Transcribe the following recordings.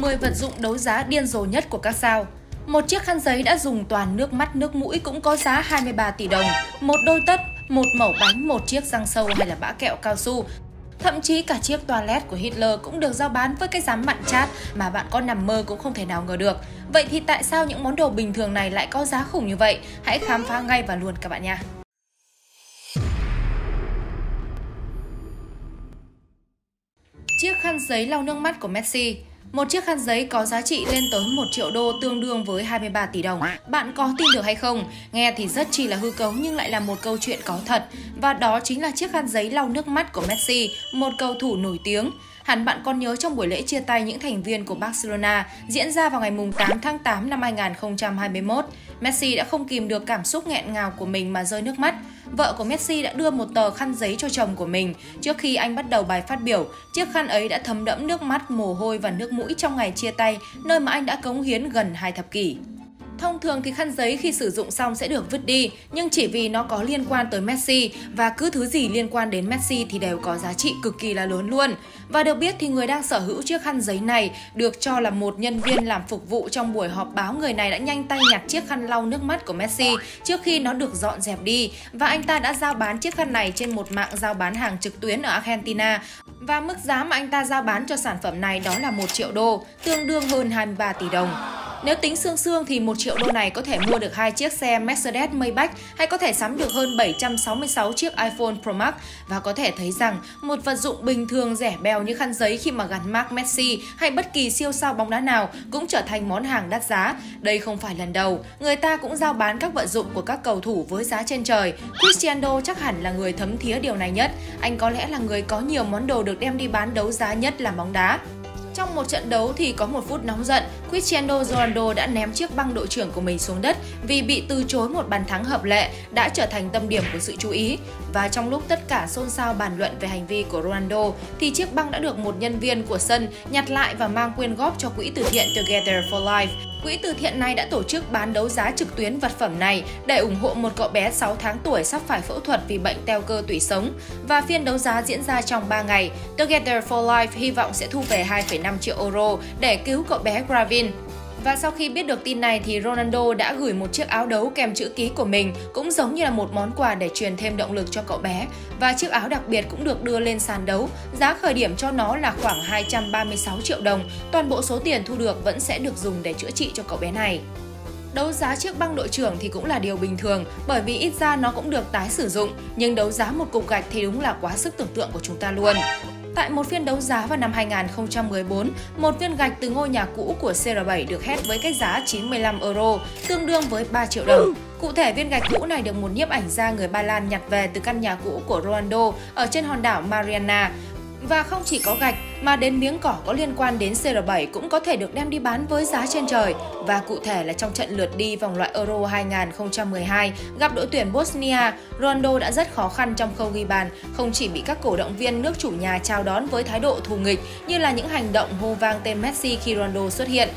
10 vật dụng đấu giá điên rồ nhất của các sao. Một chiếc khăn giấy đã dùng toàn nước mắt nước mũi cũng có giá 23 tỷ đồng, một đôi tất, một mẩu bánh, một chiếc răng sâu hay là bã kẹo cao su. Thậm chí cả chiếc toilet của Hitler cũng được giao bán với cái giá mặn chát mà bạn có nằm mơ cũng không thể nào ngờ được. Vậy thì tại sao những món đồ bình thường này lại có giá khủng như vậy? Hãy khám phá ngay và luôn các bạn nha! Chiếc khăn giấy lau nước mắt của Messi. Một chiếc khăn giấy có giá trị lên tới 1 triệu đô tương đương với 23 tỷ đồng. Bạn có tin được hay không? Nghe thì rất chỉ là hư cấu nhưng lại là một câu chuyện có thật. Và đó chính là chiếc khăn giấy lau nước mắt của Messi, một cầu thủ nổi tiếng. Hẳn bạn còn nhớ trong buổi lễ chia tay những thành viên của Barcelona diễn ra vào ngày 8 tháng 8 năm 2021. Messi đã không kìm được cảm xúc nghẹn ngào của mình mà rơi nước mắt. Vợ của Messi đã đưa một tờ khăn giấy cho chồng của mình. Trước khi anh bắt đầu bài phát biểu, chiếc khăn ấy đã thấm đẫm nước mắt, mồ hôi và nước mũi trong ngày chia tay, nơi mà anh đã cống hiến gần 2 thập kỷ. Thông thường thì khăn giấy khi sử dụng xong sẽ được vứt đi, nhưng chỉ vì nó có liên quan tới Messi và cứ thứ gì liên quan đến Messi thì đều có giá trị cực kỳ là lớn luôn. Và được biết thì người đang sở hữu chiếc khăn giấy này được cho là một nhân viên làm phục vụ trong buổi họp báo. Người này đã nhanh tay nhặt chiếc khăn lau nước mắt của Messi trước khi nó được dọn dẹp đi và anh ta đã giao bán chiếc khăn này trên một mạng giao bán hàng trực tuyến ở Argentina. Và mức giá mà anh ta giao bán cho sản phẩm này đó là 1 triệu đô, tương đương hơn 23 tỷ đồng. Nếu tính xương thì 1 triệu đô này có thể mua được 2 chiếc xe Mercedes Maybach hay có thể sắm được hơn 766 chiếc iPhone Pro Max. Và có thể thấy rằng một vật dụng bình thường rẻ bèo như khăn giấy khi mà gắn mác Messi hay bất kỳ siêu sao bóng đá nào cũng trở thành món hàng đắt giá. Đây không phải lần đầu, người ta cũng giao bán các vật dụng của các cầu thủ với giá trên trời. Cristiano chắc hẳn là người thấm thía điều này nhất. Anh có lẽ là người có nhiều món đồ được đem đi bán đấu giá nhất là bóng đá. Trong một trận đấu thì có một phút nóng giận, Cristiano Ronaldo đã ném chiếc băng đội trưởng của mình xuống đất vì bị từ chối một bàn thắng hợp lệ đã trở thành tâm điểm của sự chú ý. Và trong lúc tất cả xôn xao bàn luận về hành vi của Ronaldo thì chiếc băng đã được một nhân viên của sân nhặt lại và mang quyên góp cho quỹ từ thiện Together for Life. Quỹ từ thiện này đã tổ chức bán đấu giá trực tuyến vật phẩm này để ủng hộ một cậu bé 6 tháng tuổi sắp phải phẫu thuật vì bệnh teo cơ tủy sống. Và phiên đấu giá diễn ra trong 3 ngày. Together for Life hy vọng sẽ thu về 2,5 triệu euro để cứu cậu bé Gavin. Và sau khi biết được tin này thì Ronaldo đã gửi một chiếc áo đấu kèm chữ ký của mình, cũng giống như là một món quà để truyền thêm động lực cho cậu bé. Và chiếc áo đặc biệt cũng được đưa lên sàn đấu, giá khởi điểm cho nó là khoảng 236 triệu đồng. Toàn bộ số tiền thu được vẫn sẽ được dùng để chữa trị cho cậu bé này. Đấu giá chiếc băng đội trưởng thì cũng là điều bình thường bởi vì ít ra nó cũng được tái sử dụng, nhưng đấu giá một cục gạch thì đúng là quá sức tưởng tượng của chúng ta luôn. Tại một phiên đấu giá vào năm 2014, một viên gạch từ ngôi nhà cũ của CR7 được hét với cái giá 95 euro, tương đương với 3 triệu đồng. Cụ thể, viên gạch cũ này được một nhiếp ảnh gia người Ba Lan nhặt về từ căn nhà cũ của Ronaldo ở trên hòn đảo Mariana. Và không chỉ có gạch, mà đến miếng cỏ có liên quan đến CR7 cũng có thể được đem đi bán với giá trên trời. Và cụ thể là trong trận lượt đi vòng loại Euro 2012 gặp đội tuyển Bosnia, Ronaldo đã rất khó khăn trong khâu ghi bàn, không chỉ bị các cổ động viên nước chủ nhà chào đón với thái độ thù nghịch như là những hành động hô vang tên Messi khi Ronaldo xuất hiện.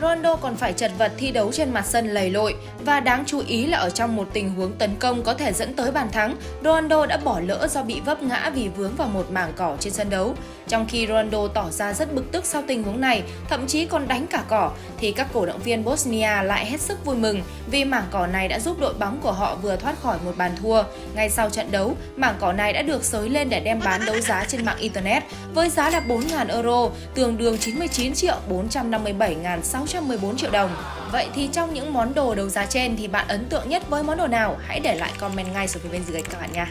Ronaldo còn phải chật vật thi đấu trên mặt sân lầy lội và đáng chú ý là ở trong một tình huống tấn công có thể dẫn tới bàn thắng, Ronaldo đã bỏ lỡ do bị vấp ngã vì vướng vào một mảng cỏ trên sân đấu. Trong khi Ronaldo tỏ ra rất bực tức sau tình huống này, thậm chí còn đánh cả cỏ, thì các cổ động viên Bosnia lại hết sức vui mừng vì mảng cỏ này đã giúp đội bóng của họ vừa thoát khỏi một bàn thua. Ngay sau trận đấu, mảng cỏ này đã được xới lên để đem bán đấu giá trên mạng Internet với giá là 4.000 euro, tương đương 99.457.614 triệu đồng. Vậy thì trong những món đồ đấu giá trên thì bạn ấn tượng nhất với món đồ nào? Hãy để lại comment ngay xuống phía bên dưới các bạn nha!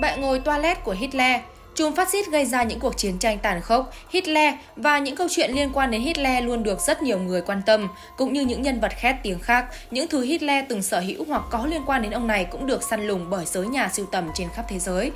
Bệ ngồi toilet của Hitler. Chùm phát xít gây ra những cuộc chiến tranh tàn khốc, Hitler và những câu chuyện liên quan đến Hitler luôn được rất nhiều người quan tâm, cũng như những nhân vật khét tiếng khác. Những thứ Hitler từng sở hữu hoặc có liên quan đến ông này cũng được săn lùng bởi giới nhà sưu tầm trên khắp thế giới.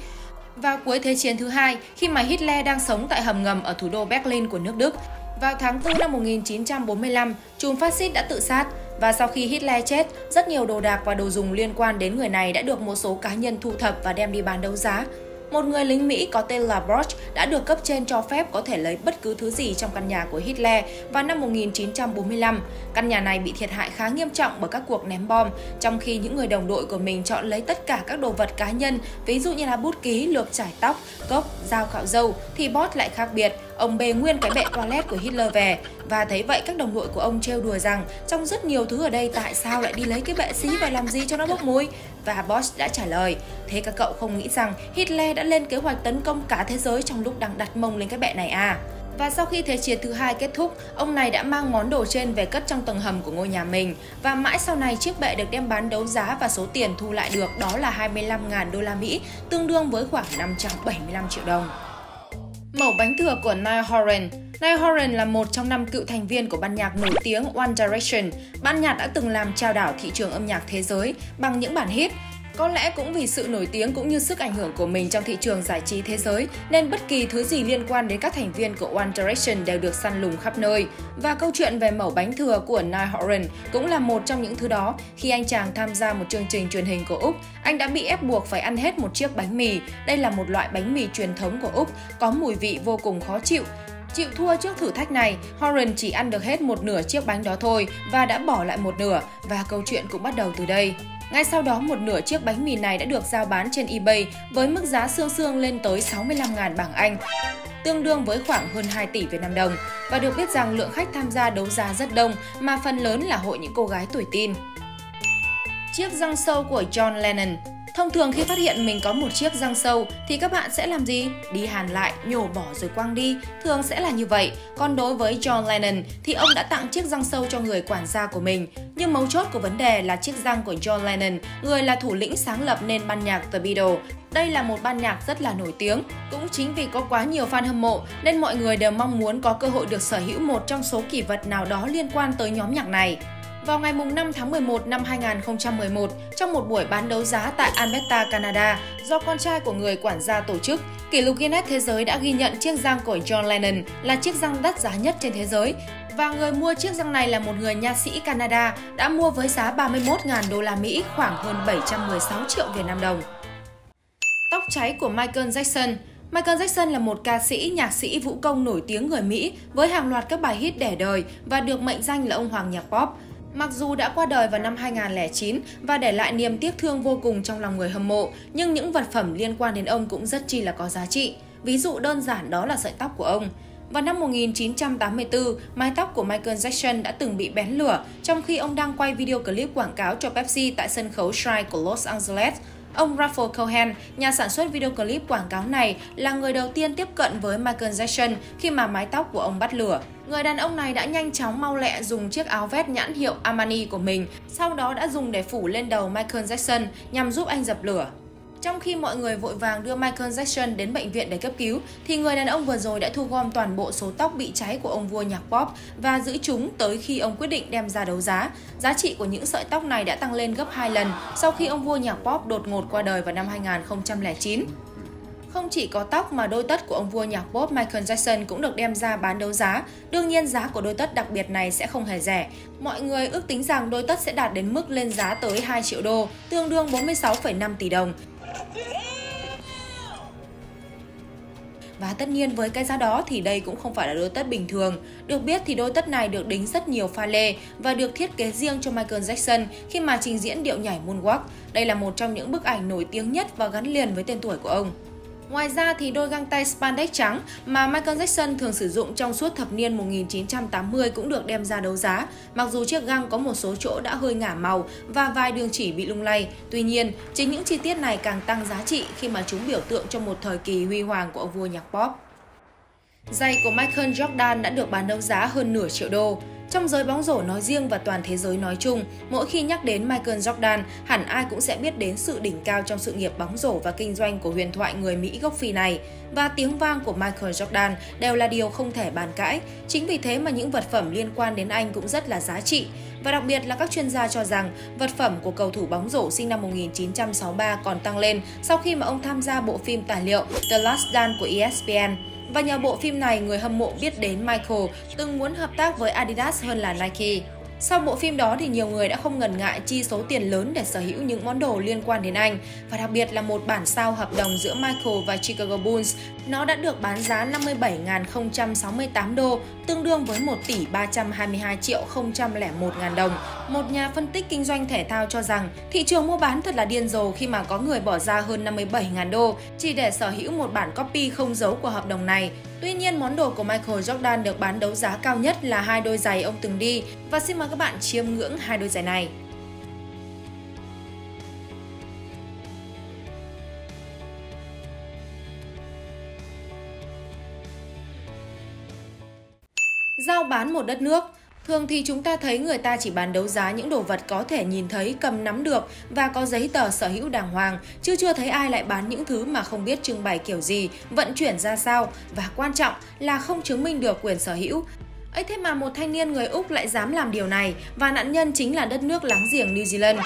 Vào cuối Thế chiến thứ hai, khi mà Hitler đang sống tại hầm ngầm ở thủ đô Berlin của nước Đức, vào tháng 4 năm 1945, chùm phát xít đã tự sát. Và sau khi Hitler chết, rất nhiều đồ đạc và đồ dùng liên quan đến người này đã được một số cá nhân thu thập và đem đi bán đấu giá. Một người lính Mỹ có tên là Brooch đã được cấp trên cho phép có thể lấy bất cứ thứ gì trong căn nhà của Hitler vào năm 1945. Căn nhà này bị thiệt hại khá nghiêm trọng bởi các cuộc ném bom, trong khi những người đồng đội của mình chọn lấy tất cả các đồ vật cá nhân, ví dụ như là bút ký, lược chải tóc, cốc, dao cạo râu, thì Brooch lại khác biệt. Ông bê nguyên cái bệ toilet của Hitler về, và thấy vậy các đồng đội của ông trêu đùa rằng trong rất nhiều thứ ở đây tại sao lại đi lấy cái bệ xí và làm gì cho nó bốc mùi? Và Brooch đã trả lời, thế các cậu không nghĩ rằng Hitler đã lên kế hoạch tấn công cả thế giới trong lúc đang đặt mông lên cái bệ này à? Và sau khi Thế chiến thứ hai kết thúc, ông này đã mang món đồ trên về cất trong tầng hầm của ngôi nhà mình. Và mãi sau này chiếc bệ được đem bán đấu giá và số tiền thu lại được đó là 25.000 đô la Mỹ, tương đương với khoảng 575 triệu đồng. Mẩu bánh thừa của Niall Horan. Niall Horan là một trong 5 cựu thành viên của ban nhạc nổi tiếng One Direction. Ban nhạc đã từng làm chao đảo thị trường âm nhạc thế giới bằng những bản hit. Có lẽ cũng vì sự nổi tiếng cũng như sức ảnh hưởng của mình trong thị trường giải trí thế giới, nên bất kỳ thứ gì liên quan đến các thành viên của One Direction đều được săn lùng khắp nơi. Và câu chuyện về mẩu bánh thừa của Niall Horan cũng là một trong những thứ đó. Khi anh chàng tham gia một chương trình truyền hình của Úc, anh đã bị ép buộc phải ăn hết một chiếc bánh mì. Đây là một loại bánh mì truyền thống của Úc, có mùi vị vô cùng khó chịu. Chịu thua trước thử thách này, Horan chỉ ăn được hết một nửa chiếc bánh đó thôi và đã bỏ lại một nửa, và câu chuyện cũng bắt đầu từ đây. Ngay sau đó, một nửa chiếc bánh mì này đã được giao bán trên eBay với mức giá xương xương lên tới 65.000 bảng Anh, tương đương với khoảng hơn 2 tỷ Việt Nam đồng. Và được biết rằng lượng khách tham gia đấu giá rất đông, mà phần lớn là hội những cô gái tuổi teen. Chiếc răng sâu của John Lennon. Thông thường khi phát hiện mình có một chiếc răng sâu thì các bạn sẽ làm gì? Đi hàn lại, nhổ bỏ rồi quăng đi, thường sẽ là như vậy. Còn đối với John Lennon thì ông đã tặng chiếc răng sâu cho người quản gia của mình. Nhưng mấu chốt của vấn đề là chiếc răng của John Lennon, người là thủ lĩnh sáng lập nên ban nhạc The Beatles. Đây là một ban nhạc rất là nổi tiếng. Cũng chính vì có quá nhiều fan hâm mộ nên mọi người đều mong muốn có cơ hội được sở hữu một trong số kỷ vật nào đó liên quan tới nhóm nhạc này. Vào ngày 5 tháng 11 năm 2011, trong một buổi bán đấu giá tại Alberta, Canada, do con trai của người quản gia tổ chức, kỷ lục Guinness Thế giới đã ghi nhận chiếc răng của John Lennon là chiếc răng đắt giá nhất trên thế giới. Và người mua chiếc răng này là một người nha sĩ Canada, đã mua với giá 31.000 đô la Mỹ, khoảng hơn 716 triệu Việt Nam đồng. Tóc cháy của Michael Jackson. Michael Jackson là một ca sĩ, nhạc sĩ, vũ công nổi tiếng người Mỹ với hàng loạt các bài hit đẻ đời và được mệnh danh là ông hoàng nhạc pop. Mặc dù đã qua đời vào năm 2009 và để lại niềm tiếc thương vô cùng trong lòng người hâm mộ, nhưng những vật phẩm liên quan đến ông cũng rất chi là có giá trị. Ví dụ đơn giản đó là sợi tóc của ông. Vào năm 1984, mái tóc của Michael Jackson đã từng bị bén lửa trong khi ông đang quay video clip quảng cáo cho Pepsi tại sân khấu Shrine của Los Angeles. Ông Rafael Cohen, nhà sản xuất video clip quảng cáo này, là người đầu tiên tiếp cận với Michael Jackson khi mà mái tóc của ông bắt lửa. Người đàn ông này đã nhanh chóng mau lẹ dùng chiếc áo vest nhãn hiệu Armani của mình, sau đó đã dùng để phủ lên đầu Michael Jackson nhằm giúp anh dập lửa. Trong khi mọi người vội vàng đưa Michael Jackson đến bệnh viện để cấp cứu, thì người đàn ông vừa rồi đã thu gom toàn bộ số tóc bị cháy của ông vua nhạc pop và giữ chúng tới khi ông quyết định đem ra đấu giá. Giá trị của những sợi tóc này đã tăng lên gấp 2 lần sau khi ông vua nhạc pop đột ngột qua đời vào năm 2009. Không chỉ có tóc mà đôi tất của ông vua nhạc pop Michael Jackson cũng được đem ra bán đấu giá. Đương nhiên giá của đôi tất đặc biệt này sẽ không hề rẻ. Mọi người ước tính rằng đôi tất sẽ đạt đến mức lên giá tới 2 triệu đô, tương đương 46,5 tỷ đồng. Và tất nhiên với cái giá đó thì đây cũng không phải là đôi tất bình thường. Được biết thì đôi tất này được đính rất nhiều pha lê và được thiết kế riêng cho Michael Jackson khi mà trình diễn điệu nhảy Moonwalk. Đây là một trong những bức ảnh nổi tiếng nhất và gắn liền với tên tuổi của ông. Ngoài ra thì đôi găng tay spandex trắng mà Michael Jackson thường sử dụng trong suốt thập niên 1980 cũng được đem ra đấu giá. Mặc dù chiếc găng có một số chỗ đã hơi ngả màu và vài đường chỉ bị lung lay, tuy nhiên chính những chi tiết này càng tăng giá trị khi mà chúng biểu tượng cho một thời kỳ huy hoàng của ông vua nhạc pop. Giày của Michael Jordan đã được bán đấu giá hơn nửa triệu đô. Trong giới bóng rổ nói riêng và toàn thế giới nói chung, mỗi khi nhắc đến Michael Jordan, hẳn ai cũng sẽ biết đến sự đỉnh cao trong sự nghiệp bóng rổ và kinh doanh của huyền thoại người Mỹ gốc Phi này. Và tiếng vang của Michael Jordan đều là điều không thể bàn cãi. Chính vì thế mà những vật phẩm liên quan đến anh cũng rất là giá trị. Và đặc biệt là các chuyên gia cho rằng vật phẩm của cầu thủ bóng rổ sinh năm 1963 còn tăng lên sau khi mà ông tham gia bộ phim tài liệu The Last Dance của ESPN. Và nhờ bộ phim này, người hâm mộ biết đến Michael từng muốn hợp tác với Adidas hơn là Nike. Sau bộ phim đó thì nhiều người đã không ngần ngại chi số tiền lớn để sở hữu những món đồ liên quan đến anh, và đặc biệt là một bản sao hợp đồng giữa Michael và Chicago Bulls. Nó đã được bán giá 57.068 đô, tương đương với 1.322.001.000 đồng. Một nhà phân tích kinh doanh thể thao cho rằng thị trường mua bán thật là điên rồ khi mà có người bỏ ra hơn 57.000 đô chỉ để sở hữu một bản copy không dấu của hợp đồng này. Tuy nhiên, món đồ của Michael Jordan được bán đấu giá cao nhất là 2 đôi giày ông từng đi, và xin mời các bạn chiêm ngưỡng 2 đôi giày này. Giao bán một đất nước. Thường thì chúng ta thấy người ta chỉ bán đấu giá những đồ vật có thể nhìn thấy, cầm nắm được và có giấy tờ sở hữu đàng hoàng, chứ chưa thấy ai lại bán những thứ mà không biết trưng bày kiểu gì, vận chuyển ra sao và quan trọng là không chứng minh được quyền sở hữu. Ấy thế mà một thanh niên người Úc lại dám làm điều này, và nạn nhân chính là đất nước láng giềng New Zealand.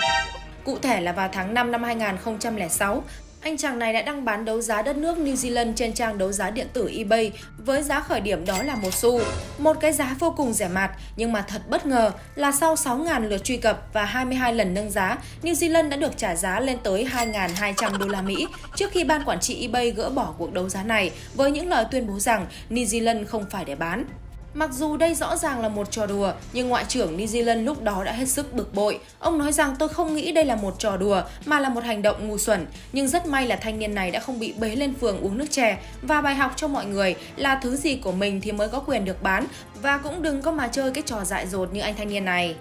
Cụ thể là vào tháng 5 năm 2006, anh chàng này đã đăng bán đấu giá đất nước New Zealand trên trang đấu giá điện tử eBay với giá khởi điểm đó là 1 xu. Một cái giá vô cùng rẻ mạt, nhưng mà thật bất ngờ là sau 6.000 lượt truy cập và 22 lần nâng giá, New Zealand đã được trả giá lên tới 2.200 đô la Mỹ trước khi ban quản trị eBay gỡ bỏ cuộc đấu giá này với những lời tuyên bố rằng New Zealand không phải để bán. Mặc dù đây rõ ràng là một trò đùa, nhưng Ngoại trưởng New Zealand lúc đó đã hết sức bực bội. Ông nói rằng tôi không nghĩ đây là một trò đùa mà là một hành động ngu xuẩn. Nhưng rất may là thanh niên này đã không bị bế lên phường uống nước chè, và bài học cho mọi người là thứ gì của mình thì mới có quyền được bán, và cũng đừng có mà chơi cái trò dại dột như anh thanh niên này.